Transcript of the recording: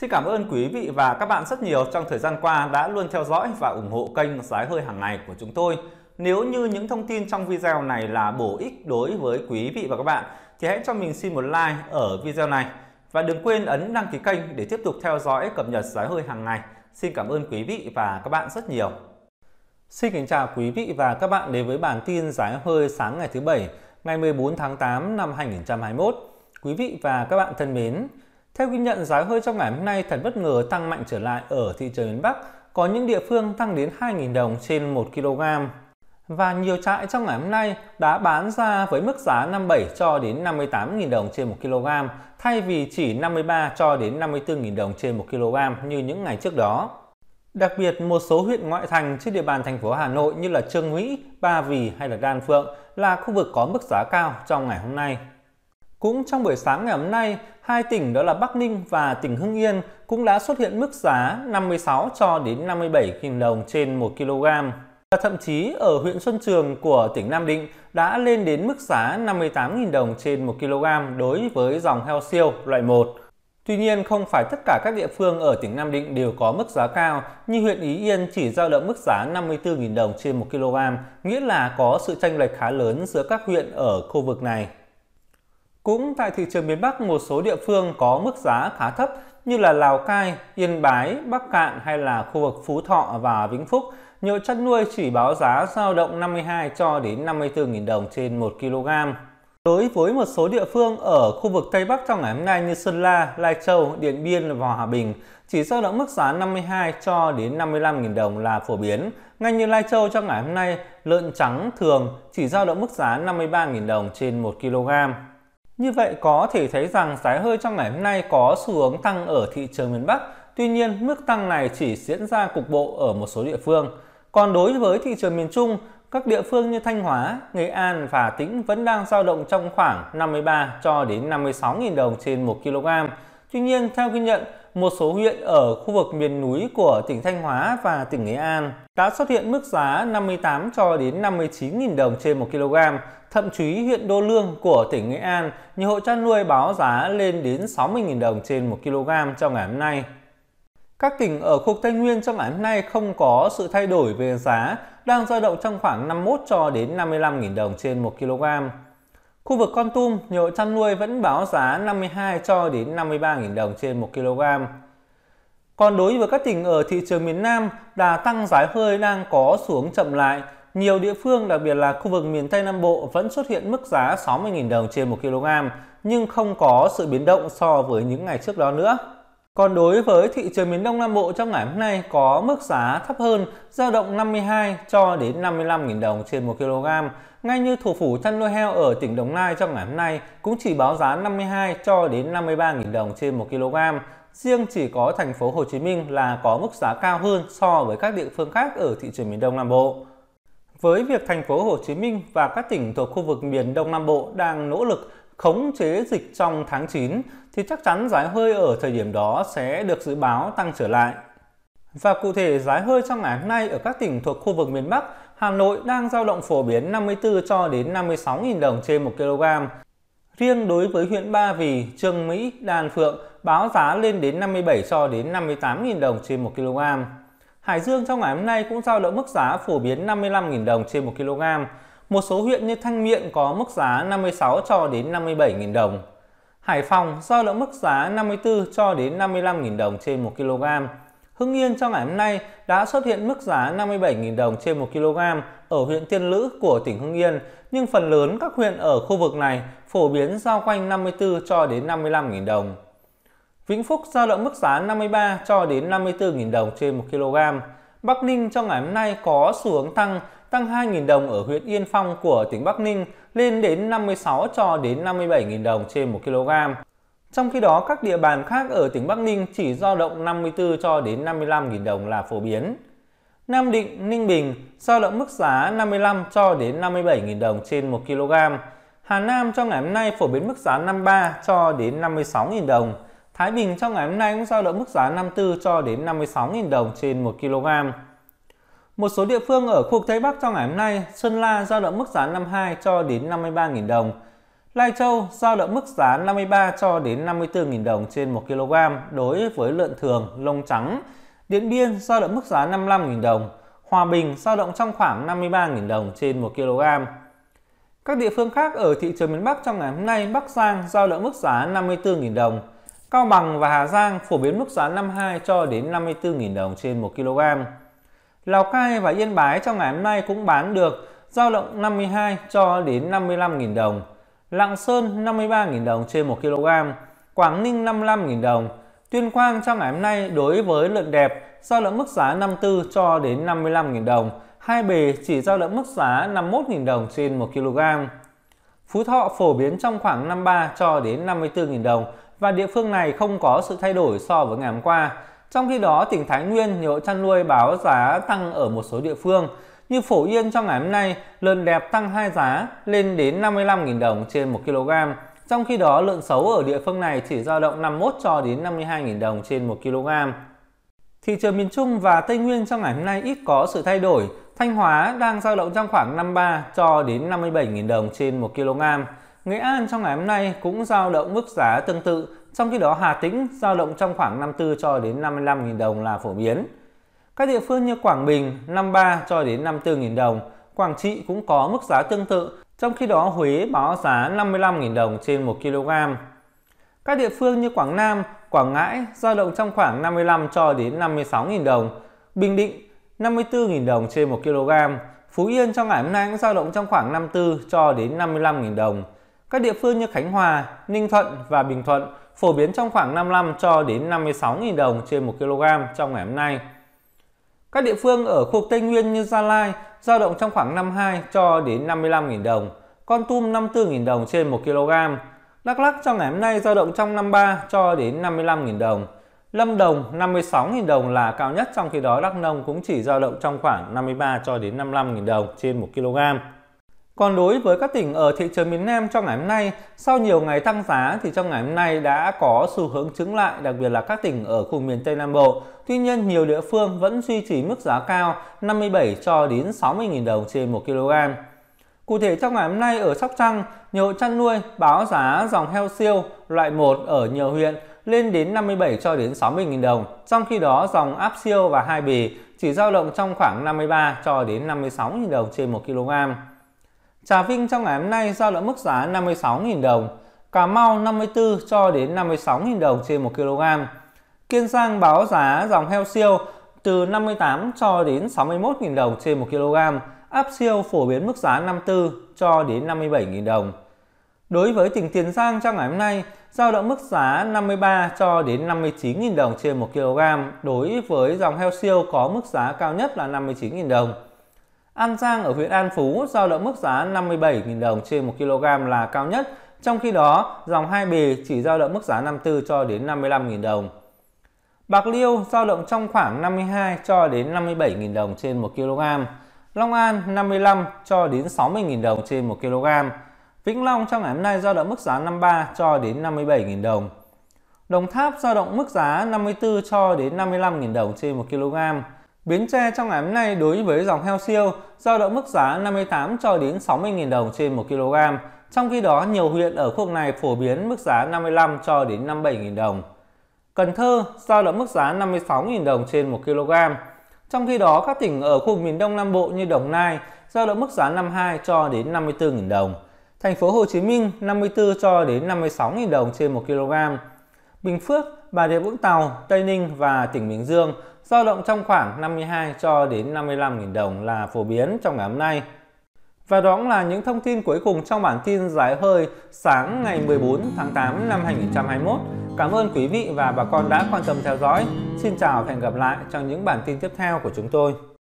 Xin cảm ơn quý vị và các bạn rất nhiều trong thời gian qua đã luôn theo dõi và ủng hộ kênh Giá Hơi Hàng Ngày của chúng tôi. Nếu như những thông tin trong video này là bổ ích đối với quý vị và các bạn thì hãy cho mình xin một like ở video này. Và đừng quên ấn đăng ký kênh để tiếp tục theo dõi cập nhật Giá Hơi Hàng Ngày. Xin cảm ơn quý vị và các bạn rất nhiều. Xin kính chào quý vị và các bạn đến với bản tin Giá Hơi sáng ngày thứ Bảy, ngày 14 tháng 8 năm 2021. Quý vị và các bạn thân mến, theo ghi nhận, giá hơi trong ngày hôm nay thật bất ngờ tăng mạnh trở lại ở thị trường miền Bắc, có những địa phương tăng đến 2.000 đồng trên 1 kg. Và nhiều trại trong ngày hôm nay đã bán ra với mức giá 57 cho đến 58.000 đồng trên 1 kg, thay vì chỉ 53 cho đến 54.000 đồng trên 1 kg như những ngày trước đó. Đặc biệt, một số huyện ngoại thành trên địa bàn thành phố Hà Nội như là Chương Mỹ, Ba Vì hay là Đan Phượng là khu vực có mức giá cao trong ngày hôm nay. Cũng trong buổi sáng ngày hôm nay, hai tỉnh đó là Bắc Ninh và tỉnh Hưng Yên cũng đã xuất hiện mức giá 56 cho đến 57.000 đồng trên 1 kg. Và thậm chí ở huyện Xuân Trường của tỉnh Nam Định đã lên đến mức giá 58.000 đồng trên 1 kg đối với dòng heo siêu loại 1. Tuy nhiên, không phải tất cả các địa phương ở tỉnh Nam Định đều có mức giá cao, như huyện Ý Yên chỉ dao động mức giá 54.000 đồng trên 1 kg, nghĩa là có sự chênh lệch khá lớn giữa các huyện ở khu vực này. Cũng tại thị trường miền Bắc, một số địa phương có mức giá khá thấp như là Lào Cai, Yên Bái, Bắc Cạn hay là khu vực Phú Thọ và Vĩnh Phúc. Nhiều chăn nuôi chỉ báo giá dao động 52 cho đến 54.000 đồng trên 1 kg. Đối với một số địa phương ở khu vực Tây Bắc trong ngày hôm nay như Sơn La, Lai Châu, Điện Biên và Hòa Bình chỉ dao động mức giá 52 cho đến 55.000 đồng là phổ biến. Ngay như Lai Châu trong ngày hôm nay, lợn trắng thường chỉ dao động mức giá 53.000 đồng trên 1 kg. Như vậy có thể thấy rằng giá hơi trong ngày hôm nay có xu hướng tăng ở thị trường miền Bắc. Tuy nhiên, mức tăng này chỉ diễn ra cục bộ ở một số địa phương. Còn đối với thị trường miền Trung, các địa phương như Thanh Hóa, Nghệ An và Tĩnh vẫn đang dao động trong khoảng 53 cho đến 56.000 đồng trên 1 kg. Tuy nhiên, theo ghi nhận, một số huyện ở khu vực miền núi của tỉnh Thanh Hóa và tỉnh Nghệ An đã xuất hiện mức giá 58 cho đến 59.000 đồng trên 1 kg. Thậm chí huyện Đô Lương của tỉnh Nghệ An, nhiều hộ chăn nuôi báo giá lên đến 60.000 đồng trên 1 kg trong ngày hôm nay. Các tỉnh ở khu vực Tây Nguyên trong ngày hôm nay không có sự thay đổi về giá, đang dao động trong khoảng 51 cho đến 55.000 đồng trên 1 kg. Khu vực Kon Tum, nhiều hộ chăn nuôi vẫn báo giá 52 cho đến 53.000 đồng trên 1 kg. Còn đối với các tỉnh ở thị trường miền Nam, đà tăng giá hơi đang có xuống chậm lại. Nhiều địa phương, đặc biệt là khu vực miền Tây Nam Bộ vẫn xuất hiện mức giá 60.000 đồng trên 1 kg, nhưng không có sự biến động so với những ngày trước đó nữa. Còn đối với thị trường miền Đông Nam Bộ trong ngày hôm nay có mức giá thấp hơn, dao động 52 cho đến 55.000 đồng trên 1 kg. Ngay như thủ phủ chăn nuôi heo ở tỉnh Đồng Nai trong ngày hôm nay cũng chỉ báo giá 52 cho đến 53.000 đồng trên 1 kg. Riêng chỉ có thành phố Hồ Chí Minh là có mức giá cao hơn so với các địa phương khác ở thị trường miền Đông Nam Bộ. Với việc thành phố Hồ Chí Minh và các tỉnh thuộc khu vực miền Đông Nam Bộ đang nỗ lực khống chế dịch trong tháng 9 thì chắc chắn giá hơi ở thời điểm đó sẽ được dự báo tăng trở lại. Và cụ thể, giá hơi trong ngày hôm nay ở các tỉnh thuộc khu vực miền Bắc, Hà Nội đang dao động phổ biến 54 cho đến 56.000 đồng trên 1 kg. Riêng đối với huyện Ba Vì, Chương Mỹ, Đan Phượng báo giá lên đến 57 cho đến 58.000 đồng trên 1 kg. Hải Dương trong ngày hôm nay cũng dao động mức giá phổ biến 55.000 đồng trên 1 kg. Một số huyện như Thanh Miện có mức giá 56 cho đến 57.000 đồng. Hải Phòng dao động mức giá 54 cho đến 55.000 đồng trên 1 kg. Hưng Yên trong ngày hôm nay đã xuất hiện mức giá 57.000 đồng trên 1 kg ở huyện Tiên Lữ của tỉnh Hưng Yên, nhưng phần lớn các huyện ở khu vực này phổ biến dao quanh 54 cho đến 55.000 đồng. Vĩnh Phúc dao động mức giá 53 cho đến 54.000 đồng trên 1 kg. Bắc Ninh trong ngày hôm nay có xu hướng tăng 2.000 đồng ở huyện Yên Phong của tỉnh Bắc Ninh lên đến 56 cho đến 57.000 đồng trên 1 kg. Trong khi đó, các địa bàn khác ở tỉnh Bắc Ninh chỉ dao động 54 cho đến 55.000 đồng là phổ biến. Nam Định, Ninh Bình dao động mức giá 55 cho đến 57.000 đồng trên 1 kg. Hà Nam trong ngày hôm nay phổ biến mức giá 53 cho đến 56.000 đồng. Thái Bình trong ngày hôm nay cũng dao động mức giá 54 cho đến 56.000 đồng trên 1 kg. Một số địa phương ở khu vực Tây Bắc trong ngày hôm nay, Sơn La dao động mức giá 52 cho đến 53.000 đồng. Lai Châu giao động mức giá 53 cho đến 54.000 đồng trên 1 kg đối với lợn thường, lông trắng. Điện Biên giao động mức giá 55.000 đồng. Hòa Bình giao động trong khoảng 53.000 đồng trên 1 kg. Các địa phương khác ở thị trường miền Bắc trong ngày hôm nay, Bắc Giang giao động mức giá 54.000 đồng. Cao Bằng và Hà Giang phổ biến mức giá 52 cho đến 54.000 đồng trên 1 kg. Lào Cai và Yên Bái trong ngày hôm nay cũng bán được, giao động 52 cho đến 55.000 đồng. Lạng Sơn 53.000 đồng trên 1 kg, Quảng Ninh 55.000 đồng. Tuyên Quang trong ngày hôm nay đối với lợn đẹp giao động mức giá 54 cho đến 55.000 đồng. Hai Bề chỉ giao động mức giá 51.000 đồng trên 1 kg. Phú Thọ phổ biến trong khoảng 53 cho đến 54.000 đồng và địa phương này không có sự thay đổi so với ngày hôm qua. Trong khi đó, tỉnh Thái Nguyên, nhiều hộ chăn nuôi báo giá tăng ở một số địa phương. Như Phổ Yên trong ngày hôm nay, lợn đẹp tăng 2 giá lên đến 55.000 đồng trên 1 kg. Trong khi đó, lợn xấu ở địa phương này chỉ dao động 51 cho đến 52.000 đồng trên 1 kg. Thị trường miền Trung và Tây Nguyên trong ngày hôm nay ít có sự thay đổi. Thanh Hóa đang dao động trong khoảng 53 cho đến 57.000 đồng trên 1 kg. Nghệ An trong ngày hôm nay cũng dao động mức giá tương tự. Trong khi đó, Hà Tĩnh dao động trong khoảng 54 cho đến 55.000 đồng là phổ biến. Các địa phương như Quảng Bình 53 cho đến 54.000 đồng, Quảng Trị cũng có mức giá tương tự, trong khi đó Huế báo giá 55.000 đồng trên 1 kg. Các địa phương như Quảng Nam, Quảng Ngãi dao động trong khoảng 55 cho đến 56.000 đồng, Bình Định 54.000 đồng trên 1 kg, Phú Yên trong ngày hôm nay cũng dao động trong khoảng 54 cho đến 55.000 đồng. Các địa phương như Khánh Hòa, Ninh Thuận và Bình Thuận phổ biến trong khoảng 55 cho đến 56.000 đồng trên 1 kg trong ngày hôm nay. Các địa phương ở khu vực Tây Nguyên như Gia Lai dao động trong khoảng 52 cho đến 55.000 đồng, Kon Tum 54.000 đồng trên 1 kg, Đắk Lắk trong ngày hôm nay dao động trong 53 cho đến 55.000 đồng, Lâm Đồng 56.000 đồng là cao nhất, trong khi đó Đắk Nông cũng chỉ dao động trong khoảng 53 cho đến 55.000 đồng trên 1 kg. Còn đối với các tỉnh ở thị trường miền Nam trong ngày hôm nay, sau nhiều ngày tăng giá thì trong ngày hôm nay đã có xu hướng chững lại, đặc biệt là các tỉnh ở khu miền Tây Nam Bộ. Tuy nhiên, nhiều địa phương vẫn duy trì mức giá cao 57 cho đến 60.000 đồng trên 1 kg. Cụ thể trong ngày hôm nay ở Sóc Trăng, nhiều hộ chăn nuôi báo giá dòng heo siêu loại 1 ở nhiều huyện lên đến 57 cho đến 60.000 đồng, trong khi đó dòng áp siêu và hai bì chỉ dao động trong khoảng 53 cho đến 56.000 đồng trên 1 kg. Trà Vinh trong ngày hôm nay giao động mức giá 56.000 đồng, Cà Mau 54 cho đến 56.000 đồng trên 1 kg. Kiên Giang báo giá dòng heo siêu từ 58 cho đến 61.000 đồng trên 1 kg. Áp siêu phổ biến mức giá 54 cho đến 57.000 đồng. Đối với tỉnh Tiền Giang trong ngày hôm nay giao động mức giá 53 cho đến 59.000 đồng trên 1 kg. Đối với dòng heo siêu có mức giá cao nhất là 59.000 đồng. An Giang ở huyện An Phú giao động mức giá 57.000 đồng trên 1 kg là cao nhất, trong khi đó dòng hai bề chỉ giao động mức giá 54 cho đến 55.000 đồng. Bạc Liêu giao động trong khoảng 52 cho đến 57.000 đồng trên 1 kg. Long An 55 cho đến 60.000 đồng trên 1 kg. Vĩnh Long trong ngày hôm nay giao động mức giá 53 cho đến 57.000 đồng. Đồng Tháp giao động mức giá 54 cho đến 55.000 đồng trên 1 kg. Bến Tre trong ngày hôm nay đối với dòng heo siêu giao động mức giá 58 cho đến 60.000 đồng trên 1 kg. Trong khi đó, nhiều huyện ở khu vực này phổ biến mức giá 55 cho đến 57.000 đồng. Cần Thơ giao động mức giá 56.000 đồng trên 1 kg. Trong khi đó, các tỉnh ở khu vực miền Đông Nam Bộ như Đồng Nai giao động mức giá 52 cho đến 54.000 đồng. Thành phố Hồ Chí Minh 54 cho đến 56.000 đồng trên 1 kg. Bình Phước, Bà Rịa Vũng Tàu, Tây Ninh và tỉnh Bình Dương giao động trong khoảng 52 cho đến 55.000 đồng là phổ biến trong ngày hôm nay. Và đó cũng là những thông tin cuối cùng trong bản tin Giá Hơi sáng ngày 14 tháng 8 năm 2021. Cảm ơn quý vị và bà con đã quan tâm theo dõi. Xin chào và hẹn gặp lại trong những bản tin tiếp theo của chúng tôi.